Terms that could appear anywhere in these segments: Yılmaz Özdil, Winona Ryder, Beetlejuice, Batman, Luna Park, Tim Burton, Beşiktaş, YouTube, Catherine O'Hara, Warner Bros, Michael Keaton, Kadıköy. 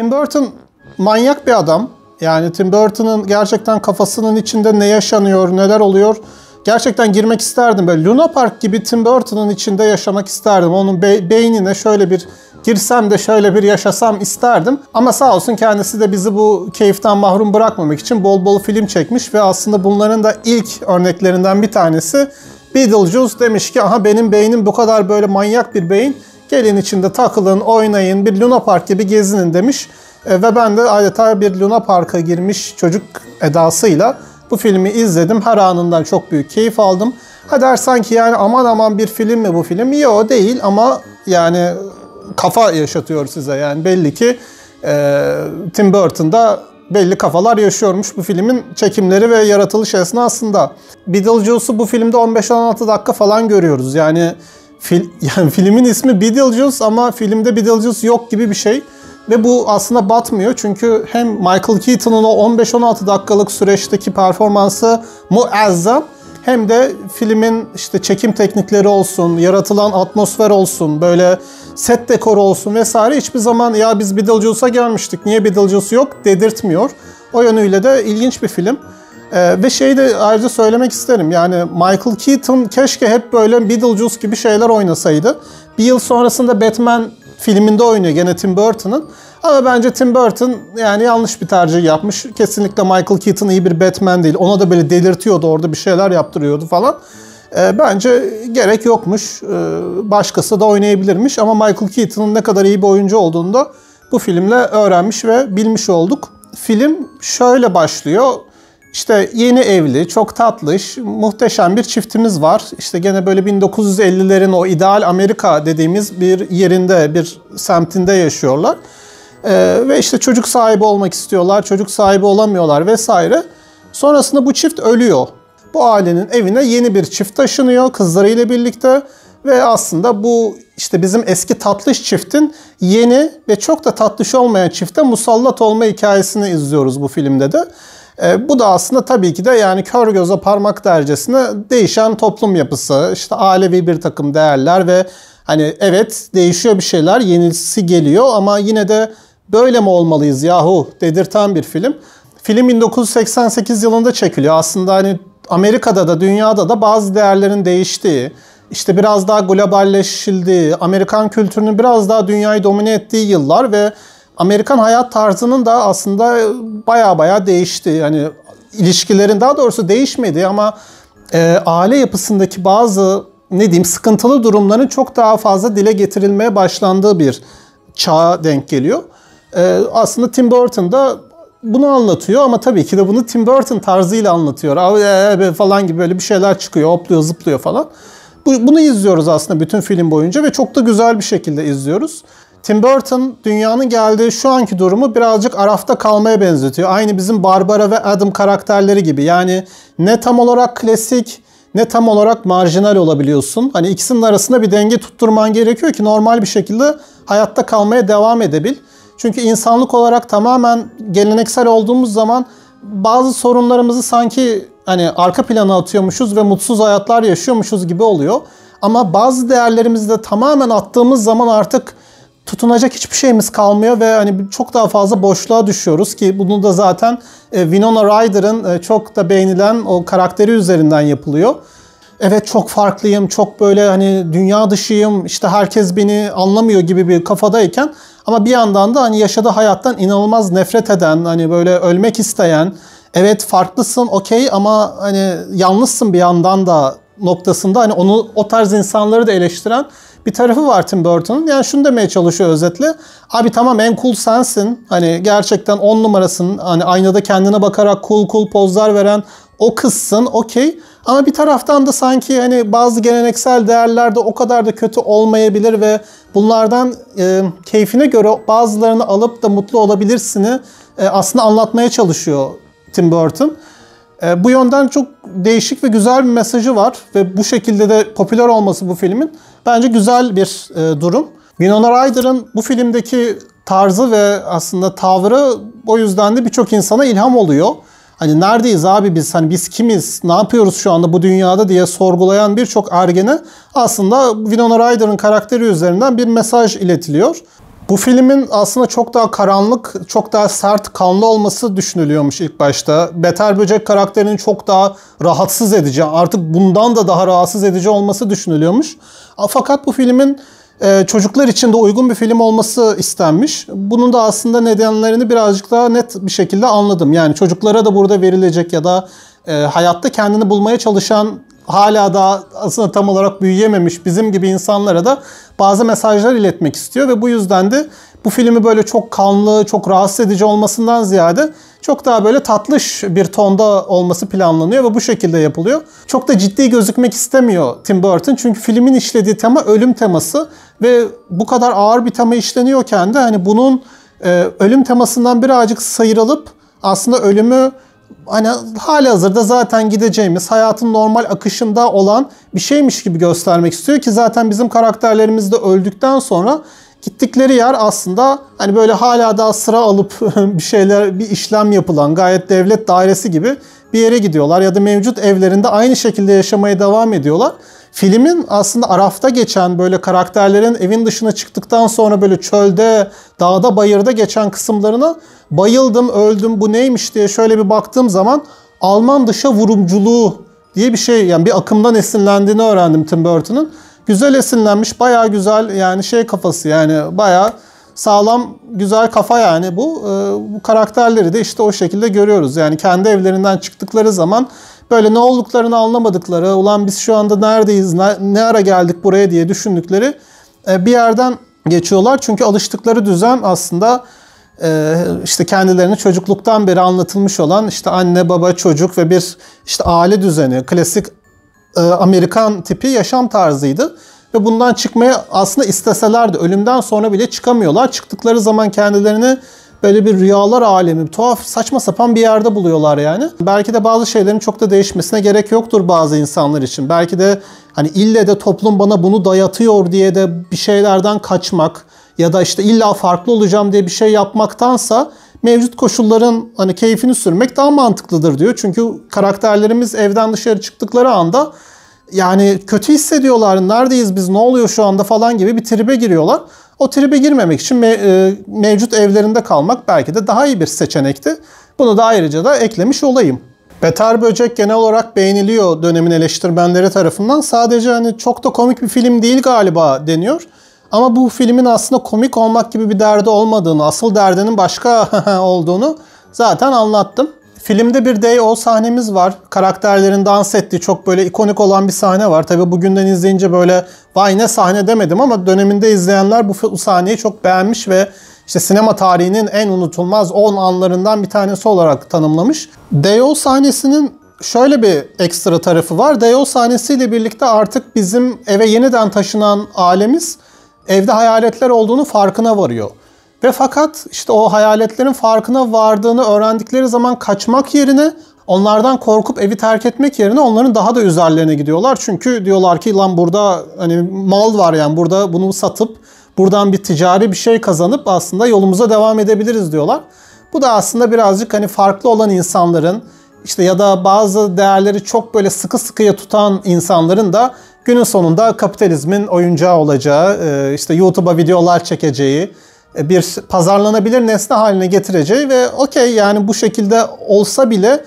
Tim Burton manyak bir adam. Yani Tim Burton'ın gerçekten kafasının içinde ne yaşanıyor, neler oluyor. Gerçekten girmek isterdim. Böyle Luna Park gibi Tim Burton'ın içinde yaşamak isterdim. Onun beynine şöyle bir girsem de şöyle bir yaşasam isterdim. Ama sağ olsun kendisi de bizi bu keyiften mahrum bırakmamak için bol bol film çekmiş ve aslında bunların da ilk örneklerinden bir tanesi Beetlejuice demiş ki aha benim beynim bu kadar böyle manyak bir beyin. Gelin içinde takılın, oynayın, bir Luna Park gibi gezinin demiş. Ve ben de adeta bir Luna Park'a girmiş çocuk edasıyla bu filmi izledim. Her anından çok büyük keyif aldım. Ha der sanki yani aman aman bir film mi bu film? Yo değil ama yani kafa yaşatıyor size. Yani belli ki Tim Burton'da belli kafalar yaşıyormuş bu filmin çekimleri ve yaratılış esnasında. Beetlejuice'u bu filmde 15-16 dakika falan görüyoruz. Yani filmin ismi Beetlejuice ama filmde Beetlejuice yok gibi bir şey. Ve bu aslında batmıyor çünkü hem Michael Keaton'un o 15-16 dakikalık süreçteki performansı muazzam hem de filmin işte çekim teknikleri olsun, yaratılan atmosfer olsun, böyle set dekoru olsun vesaire hiçbir zaman ya biz Beetlejuice'a gelmiştik, niye Beetlejuice yok dedirtmiyor. O yönüyle de ilginç bir film. Ve şeyi de ayrıca söylemek isterim yani Michael Keaton keşke hep böyle Beetlejuice gibi şeyler oynasaydı. Bir yıl sonrasında Batman filminde oynuyor gene Tim Burton'ın. Ama bence Tim Burton yani yanlış bir tercih yapmış. Kesinlikle Michael Keaton iyi bir Batman değil. Ona da böyle delirtiyordu orada bir şeyler yaptırıyordu falan. Bence gerek yokmuş. Başkası da oynayabilirmiş. Ama Michael Keaton'ın ne kadar iyi bir oyuncu olduğunu da bu filmle öğrenmiş ve bilmiş olduk. Film şöyle başlıyor. İşte yeni evli, çok tatlış, muhteşem bir çiftimiz var. İşte gene böyle 1950'lerin o ideal Amerika dediğimiz bir yerinde, bir semtinde yaşıyorlar. Ve işte çocuk sahibi olmak istiyorlar, çocuk sahibi olamıyorlar vesaire. Sonrasında bu çift ölüyor. Bu ailenin evine yeni bir çift taşınıyor kızlarıyla birlikte. Ve aslında bu işte bizim eski tatlış çiftin yeni ve çok da tatlış olmayan çifte musallat olma hikayesini izliyoruz bu filmde de. Bu da aslında tabii ki de yani kör göze parmak dercesine değişen toplum yapısı, işte ailevi bir takım değerler ve hani evet değişiyor bir şeyler, yenisi geliyor ama yine de böyle mi olmalıyız yahu dedirten bir film. Film 1988 yılında çekiliyor. Aslında hani Amerika'da da dünyada da bazı değerlerin değiştiği, işte biraz daha globalleşildiği, Amerikan kültürünün biraz daha dünyayı domine ettiği yıllar ve Amerikan hayat tarzının da aslında baya değişti. Yani ilişkilerin daha doğrusu değişmedi ama aile yapısındaki bazı ne diyeyim sıkıntılı durumların çok daha fazla dile getirilmeye başlandığı bir çağa denk geliyor. Aslında Tim Burton da bunu anlatıyor ama tabii ki de bunu Tim Burton tarzıyla anlatıyor. Falan gibi böyle bir şeyler çıkıyor, hopluyor, zıplıyor falan. Bunu izliyoruz aslında bütün film boyunca ve çok da güzel bir şekilde izliyoruz. Tim Burton dünyanın geldiği şu anki durumu birazcık arafta kalmaya benzetiyor. Aynı bizim Barbara ve Adam karakterleri gibi. Yani ne tam olarak klasik ne tam olarak marjinal olabiliyorsun. Hani ikisinin arasında bir denge tutturman gerekiyor ki normal bir şekilde hayatta kalmaya devam edebil. Çünkü insanlık olarak tamamen geleneksel olduğumuz zaman bazı sorunlarımızı sanki hani arka plana atıyormuşuz ve mutsuz hayatlar yaşıyormuşuz gibi oluyor. Ama bazı değerlerimizi de tamamen attığımız zaman artık tutunacak hiçbir şeyimiz kalmıyor ve hani çok daha fazla boşluğa düşüyoruz ki bunu da zaten Winona Ryder'ın çok da beğenilen o karakteri üzerinden yapılıyor. Evet çok farklıyım, çok böyle hani dünya dışıyım, işte herkes beni anlamıyor gibi bir kafadayken ama bir yandan da hani yaşadığı hayattan inanılmaz nefret eden, hani böyle ölmek isteyen, evet farklısın okey ama hani yalnızsın bir yandan da noktasında hani onu o tarz insanları da eleştiren bir tarafı var Tim Burton'un. Yani şunu demeye çalışıyor özetle. Abi tamam en cool sensin. Hani gerçekten 10 numarasın. Hani aynada kendine bakarak cool pozlar veren o kızsın. Okey. Ama bir taraftan da sanki hani bazı geleneksel değerler de o kadar da kötü olmayabilir ve bunlardan keyfine göre bazılarını alıp da mutlu olabilirsini aslında anlatmaya çalışıyor Tim Burton. Bu yönden çok değişik ve güzel bir mesajı var ve bu şekilde de popüler olması bu filmin bence güzel bir durum. Winona Ryder'ın bu filmdeki tarzı ve aslında tavrı o yüzden de birçok insana ilham oluyor. Hani neredeyiz abi biz, hani biz kimiz, ne yapıyoruz şu anda bu dünyada diye sorgulayan birçok ergene aslında Winona Ryder'ın karakteri üzerinden bir mesaj iletiliyor. Bu filmin aslında çok daha karanlık, çok daha sert, kanlı olması düşünülüyormuş ilk başta. Beter Böcek karakterinin çok daha rahatsız edici, artık bundan da daha rahatsız edici olması düşünülüyormuş. Fakat bu filmin çocuklar için de uygun bir film olması istenmiş. Bunun da aslında nedenlerini birazcık daha net bir şekilde anladım. Yani çocuklara da burada verilecek ya da hayatta kendini bulmaya çalışan, hala da aslında tam olarak büyüyememiş bizim gibi insanlara da bazı mesajlar iletmek istiyor ve bu yüzden de bu filmi böyle çok kanlı, çok rahatsız edici olmasından ziyade çok daha böyle tatlış bir tonda olması planlanıyor ve bu şekilde yapılıyor. Çok da ciddi gözükmek istemiyor Tim Burton, çünkü filmin işlediği tema ölüm teması ve bu kadar ağır bir tema işleniyorken de hani bunun ölüm temasından birazcık sıyrılıp aslında ölümü hani halihazırda zaten gideceğimiz, hayatın normal akışında olan bir şeymiş gibi göstermek istiyor ki zaten bizim karakterlerimiz de öldükten sonra gittikleri yer aslında hani böyle hala daha sıra alıp bir şeyler, bir işlem yapılan gayet devlet dairesi gibi bir yere gidiyorlar ya da mevcut evlerinde aynı şekilde yaşamaya devam ediyorlar. Filmin aslında Araf'ta geçen, böyle karakterlerin evin dışına çıktıktan sonra böyle çölde, dağda, bayırda geçen kısımlarına bayıldım, öldüm, bu neymiş diye şöyle bir baktığım zaman Alman dışa vurumculuğu diye bir şey, yani bir akımdan esinlendiğini öğrendim Tim Burton'ın. Güzel esinlenmiş, bayağı güzel yani şey kafası, yani bayağı sağlam güzel kafa yani bu. Bu karakterleri de işte o şekilde görüyoruz. Yani kendi evlerinden çıktıkları zaman böyle ne olduklarını anlamadıkları, ulan biz şu anda neredeyiz, ne ara geldik buraya diye düşündükleri bir yerden geçiyorlar. Çünkü alıştıkları düzen aslında işte kendilerine çocukluktan beri anlatılmış olan işte anne, baba, çocuk ve bir işte aile düzeni, klasik Amerikan tipi yaşam tarzıydı. Ve bundan çıkmaya aslında isteseler de ölümden sonra bile çıkamıyorlar. Çıktıkları zaman kendilerini böyle bir rüyalar alemi, bir tuhaf, saçma sapan bir yerde buluyorlar yani. Belki de bazı şeylerin çok da değişmesine gerek yoktur bazı insanlar için. Belki de hani ille de toplum bana bunu dayatıyor diye de bir şeylerden kaçmak ya da işte illa farklı olacağım diye bir şey yapmaktansa mevcut koşulların hani keyfini sürmek daha mantıklıdır diyor. Çünkü karakterlerimiz evden dışarı çıktıkları anda yani kötü hissediyorlar, neredeyiz biz, ne oluyor şu anda falan gibi bir tribe giriyorlar. O tribe girmemek için mevcut evlerinde kalmak belki de daha iyi bir seçenekti. Bunu da ayrıca da eklemiş olayım. Beter Böcek genel olarak beğeniliyor dönemin eleştirmenleri tarafından. Sadece hani çok da komik bir film değil galiba deniyor. Ama bu filmin aslında komik olmak gibi bir derdi olmadığını, asıl derdinin başka olduğunu zaten anlattım. Filmde bir day off sahnemiz var. Karakterlerin dans ettiği çok böyle ikonik olan bir sahne var. Tabii bugünden izleyince böyle vay ne sahne demedim ama döneminde izleyenler bu sahneyi çok beğenmiş ve işte sinema tarihinin en unutulmaz 10 anlarından bir tanesi olarak tanımlamış. Day off sahnesinin şöyle bir ekstra tarafı var. Day off sahnesiyle birlikte artık bizim eve yeniden taşınan ailemiz evde hayaletler olduğunu farkına varıyor. Ve fakat işte o hayaletlerin farkına vardığını öğrendikleri zaman kaçmak yerine, onlardan korkup evi terk etmek yerine onların daha da üzerlerine gidiyorlar. Çünkü diyorlar ki lan burada hani mal var, yani burada bunu satıp buradan bir ticari bir şey kazanıp aslında yolumuza devam edebiliriz diyorlar. Bu da aslında birazcık hani farklı olan insanların işte ya da bazı değerleri çok böyle sıkı sıkıya tutan insanların da günün sonunda kapitalizmin oyuncağı olacağı, işte YouTube'a videolar çekeceği, bir pazarlanabilir nesne haline getireceği ve okey yani bu şekilde olsa bile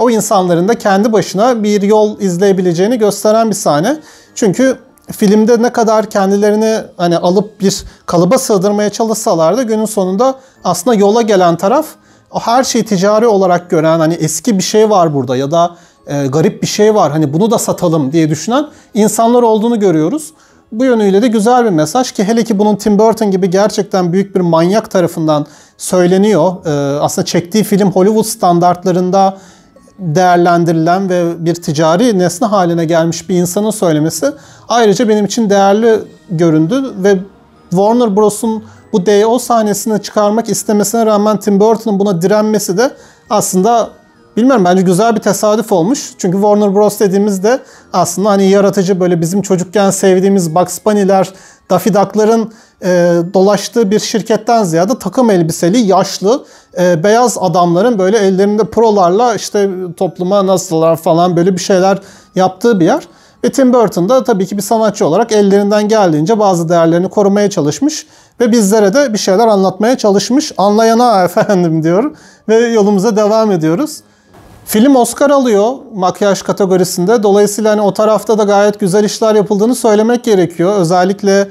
o insanların da kendi başına bir yol izleyebileceğini gösteren bir sahne. Çünkü filmde ne kadar kendilerini hani alıp bir kalıba sığdırmaya çalışsalar da günün sonunda aslında yola gelen taraf her şeyi ticari olarak gören, hani eski bir şey var burada ya da garip bir şey var, hani bunu da satalım diye düşünen insanlar olduğunu görüyoruz. Bu yönüyle de güzel bir mesaj ki hele ki bunun Tim Burton gibi gerçekten büyük bir manyak tarafından söyleniyor. Aslında çektiği film Hollywood standartlarında değerlendirilen ve bir ticari nesne haline gelmiş bir insanın söylemesi ayrıca benim için değerli göründü ve Warner Bros'un bu D.O. sahnesini çıkarmak istemesine rağmen Tim Burton'ın buna direnmesi de aslında bilmiyorum, bence güzel bir tesadüf olmuş. Çünkü Warner Bros dediğimizde aslında hani yaratıcı, böyle bizim çocukken sevdiğimiz Bugs Bunny'ler, Daffy Duck'ların dolaştığı bir şirketten ziyade takım elbiseli, yaşlı, beyaz adamların böyle ellerinde prolarla işte topluma nasıllar falan böyle bir şeyler yaptığı bir yer. Ve Tim Burton da tabii ki bir sanatçı olarak ellerinden geldiğince bazı değerlerini korumaya çalışmış ve bizlere de bir şeyler anlatmaya çalışmış. Anlayana efendim diyorum ve yolumuza devam ediyoruz. Film Oscar alıyor makyaj kategorisinde. Dolayısıyla hani o tarafta da gayet güzel işler yapıldığını söylemek gerekiyor. Özellikle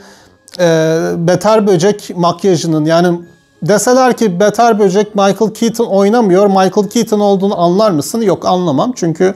beter böcek makyajının, yani deseler ki beter böcek Michael Keaton oynamıyor, Michael Keaton olduğunu anlar mısın? Yok, anlamam. Çünkü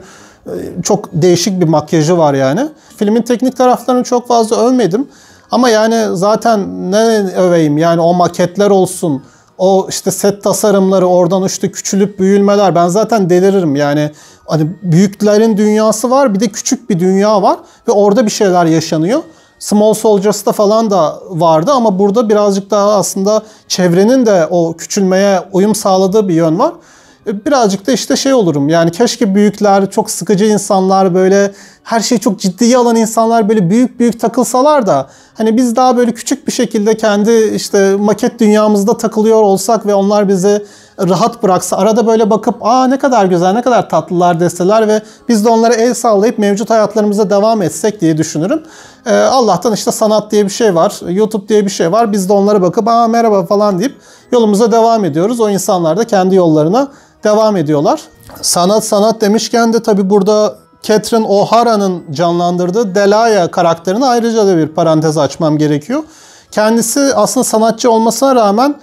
çok değişik bir makyajı var yani. Filmin teknik taraflarını çok fazla övmedim. Ama yani zaten ne öveyim? Yani o maketler olsun, o işte set tasarımları, oradan işte küçülüp büyülmeler. Ben zaten deliririm yani. Hani büyüklerin dünyası var, bir de küçük bir dünya var ve orada bir şeyler yaşanıyor. Small Soldiers'ta falan da vardı ama burada birazcık daha aslında çevrenin de o küçülmeye uyum sağladığı bir yön var. Birazcık da işte şey olurum yani, keşke büyükler, çok sıkıcı insanlar, böyle her şeyi çok ciddiye alan insanlar böyle büyük büyük takılsalar da hani biz daha böyle küçük bir şekilde kendi işte maket dünyamızda takılıyor olsak ve onlar bizi rahat bıraksa, arada böyle bakıp aa ne kadar güzel, ne kadar tatlılar deseler ve biz de onlara el sallayıp mevcut hayatlarımıza devam etsek diye düşünürüm. Allah'tan işte sanat diye bir şey var, YouTube diye bir şey var, biz de onlara bakıp aa merhaba falan deyip yolumuza devam ediyoruz. O insanlar da kendi yollarına devam ediyorlar. Sanat demişken de tabi burada Catherine O'Hara'nın canlandırdığı Delaya karakterine ayrıca da bir parantez açmam gerekiyor. Kendisi aslında sanatçı olmasına rağmen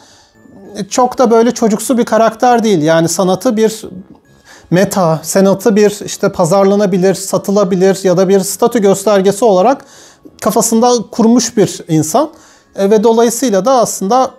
çok da böyle çocuksu bir karakter değil. Yani sanatı bir meta, sanatı bir işte pazarlanabilir, satılabilir ya da bir statü göstergesi olarak kafasında kurmuş bir insan. Ve dolayısıyla da aslında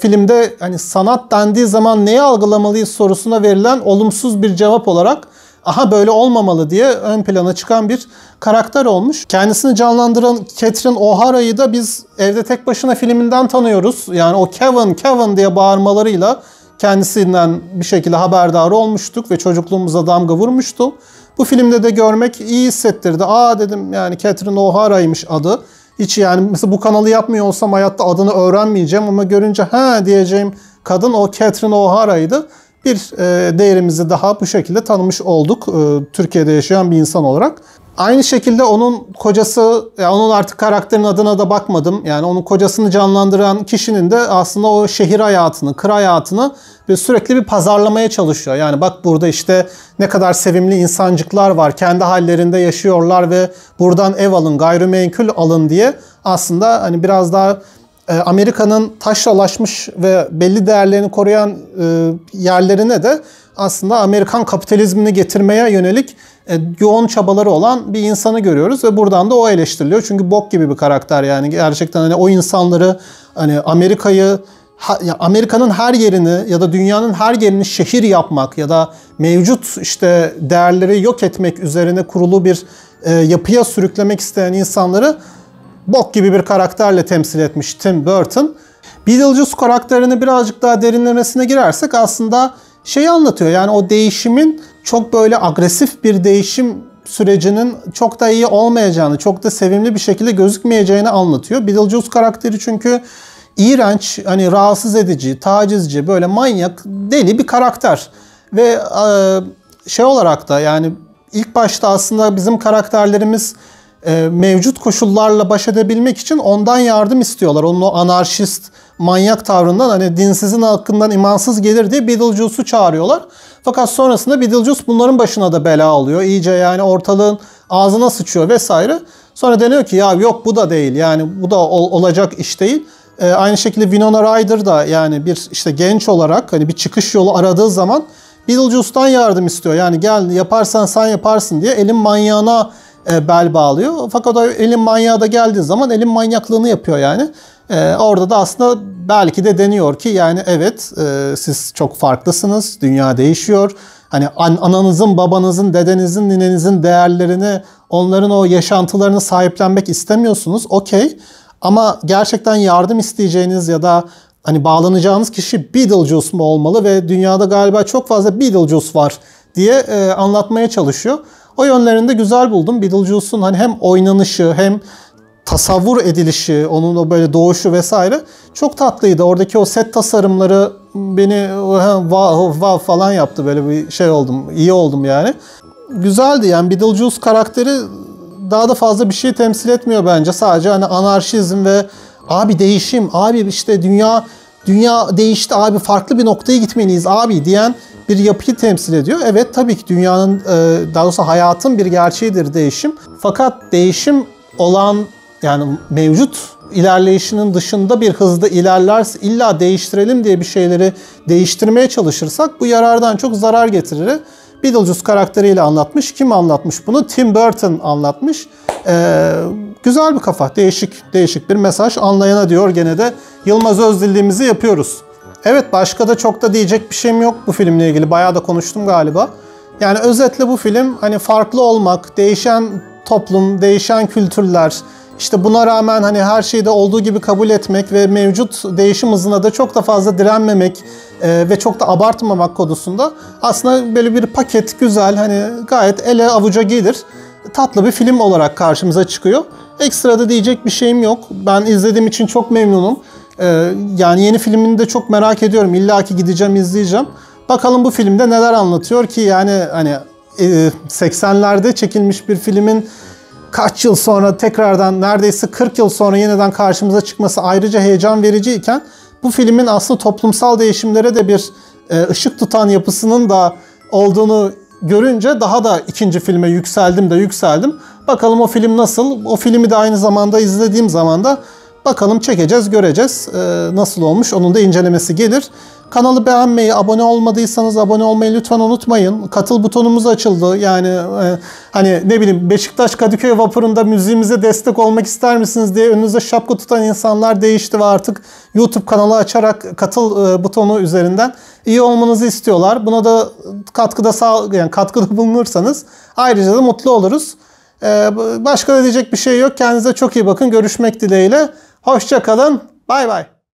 filmde hani sanat dendiği zaman neyi algılamalıyız sorusuna verilen olumsuz bir cevap olarak aha böyle olmamalı diye ön plana çıkan bir karakter olmuş. Kendisini canlandıran Catherine O'Hara'yı da biz Evde Tek Başına filminden tanıyoruz. Yani o Kevin, Kevin diye bağırmalarıyla kendisinden bir şekilde haberdar olmuştuk ve çocukluğumuza damga vurmuştu. Bu filmde de görmek iyi hissettirdi. Aa dedim yani Catherine O'Hara'ymış adı. Hiç yani mesela bu kanalı yapmıyor olsam hayatta adını öğrenmeyeceğim ama görünce ha diyeceğim kadın o Catherine O'Hara'ydı. Bir değerimizi daha bu şekilde tanımış olduk Türkiye'de yaşayan bir insan olarak. Aynı şekilde onun kocası, yani onun artık karakterin adına da bakmadım. Yani onun kocasını canlandıran kişinin de aslında o şehir hayatını, kır hayatını sürekli bir pazarlamaya çalışıyor. Yani bak burada işte ne kadar sevimli insancıklar var, kendi hallerinde yaşıyorlar ve buradan ev alın, gayrimenkul alın diye aslında hani biraz daha Amerika'nın taşralaşmış ve belli değerlerini koruyan yerlerine de aslında Amerikan kapitalizmini getirmeye yönelik yoğun çabaları olan bir insanı görüyoruz ve buradan da o eleştiriliyor. Çünkü bok gibi bir karakter yani gerçekten hani o insanları, hani Amerika'yı, Amerika'nın her yerini ya da dünyanın her yerini şehir yapmak ya da mevcut işte değerleri yok etmek üzerine kurulu bir yapıya sürüklemek isteyen insanları bok gibi bir karakterle temsil etmiş Tim Burton. Beetlejuice karakterini birazcık daha derinlemesine girersek aslında şeyi anlatıyor. Yani o değişimin çok böyle agresif bir değişim sürecinin çok da iyi olmayacağını, çok da sevimli bir şekilde gözükmeyeceğini anlatıyor. Beetlejuice karakteri çünkü iğrenç, hani rahatsız edici, tacizci, böyle manyak, deli bir karakter. Ve şey olarak da yani ilk başta aslında bizim karakterlerimiz mevcut koşullarla baş edebilmek için ondan yardım istiyorlar. Onun o anarşist, manyak tavrından, hani dinsizin hakkından imansız gelir diye Beetlejuice'u çağırıyorlar. Fakat sonrasında Beetlejuice bunların başına da bela alıyor. İyice yani ortalığın ağzına sıçıyor vesaire. Sonra deniyor ki ya yok bu da değil, yani bu da olacak iş değil. Aynı şekilde Winona Ryder da yani bir işte genç olarak hani bir çıkış yolu aradığı zaman Beetlejuice'dan yardım istiyor. Yani gel yaparsan sen yaparsın diye elin manyağına bel bağlıyor. Fakat o elin manyağı da geldiği zaman elin manyaklığını yapıyor yani. Orada da aslında belki de deniyor ki yani evet siz çok farklısınız, dünya değişiyor. Hani ananızın, babanızın, dedenizin, ninenizin değerlerini, onların o yaşantılarını sahiplenmek istemiyorsunuz. Okey. Ama gerçekten yardım isteyeceğiniz ya da hani bağlanacağınız kişi Beetlejuice mu olmalı ve dünyada galiba çok fazla Beetlejuice var diye anlatmaya çalışıyor. O yönlerinde güzel buldum. Beetlejuice'un hani hem oynanışı hem tasavvur edilişi, onun o böyle doğuşu vesaire çok tatlıydı. Oradaki o set tasarımları beni wow wow falan yaptı. Böyle bir şey oldum, iyi oldum yani. Güzeldi yani Beetlejuice karakteri daha da fazla bir şey temsil etmiyor bence. Sadece hani anarşizm ve abi değişim, abi işte dünya değişti abi, farklı bir noktaya gitmeliyiz abi diyen bir yapıyı temsil ediyor. Evet, tabii ki dünyanın, daha doğrusu hayatın bir gerçeğidir değişim. Fakat değişim olan, yani mevcut ilerleyişinin dışında bir hızda ilerlerse, illa değiştirelim diye bir şeyleri değiştirmeye çalışırsak bu yarardan çok zarar getirir. Beetlejuice karakteriyle anlatmış. Kim anlatmış bunu? Tim Burton anlatmış. Güzel bir kafa. Değişik bir mesaj. Anlayana diyor gene de Yılmaz Özdil'imizi yapıyoruz. Evet, başka da çok da diyecek bir şeyim yok bu filmle ilgili. Bayağı da konuştum galiba. Yani özetle bu film hani farklı olmak, değişen toplum, değişen kültürler, İşte buna rağmen hani her şeyi de olduğu gibi kabul etmek ve mevcut değişim hızına da çok da fazla direnmemek ve çok da abartmamak konusunda aslında böyle bir paket, güzel, hani gayet ele avuca gelir tatlı bir film olarak karşımıza çıkıyor. Ekstra da diyecek bir şeyim yok. Ben izlediğim için çok memnunum. Yani yeni filmini de çok merak ediyorum. İlla ki gideceğim, izleyeceğim. Bakalım bu filmde neler anlatıyor ki, yani hani 80'lerde çekilmiş bir filmin kaç yıl sonra tekrardan, neredeyse 40 yıl sonra yeniden karşımıza çıkması ayrıca heyecan verici iken, bu filmin aslında toplumsal değişimlere de bir ışık tutan yapısının da olduğunu görünce daha da ikinci filme yükseldim. Bakalım o film nasıl? O filmi de aynı zamanda izlediğim zaman da bakalım, çekeceğiz, göreceğiz nasıl olmuş. Onun da incelemesi gelir. Kanalı beğenmeyi, abone olmadıysanız abone olmayı lütfen unutmayın. Katıl butonumuz açıldı. Yani hani ne bileyim, Beşiktaş Kadıköy vapurunda müziğimize destek olmak ister misiniz diye önünüze şapka tutan insanlar değişti ve artık YouTube kanalı açarak katıl butonu üzerinden iyi olmanızı istiyorlar. Buna da katkıda bulunursanız ayrıca da mutlu oluruz. Başka da diyecek bir şey yok. Kendinize çok iyi bakın. Görüşmek dileğiyle. Hoşça kalın. Bay bay.